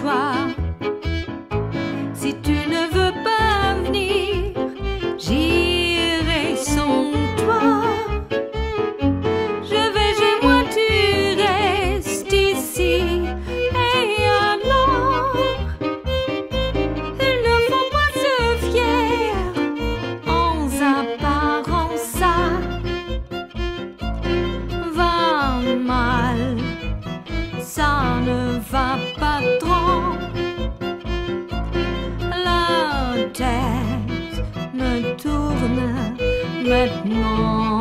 toi. Si tu ne veux pas venir, j'irai sans toi. Je vais chez moi, tu restes ici. Et alors, ils ne font pas se fier en apparence. Ça va mal, ça ne va pas trop. La tête me tourne maintenant.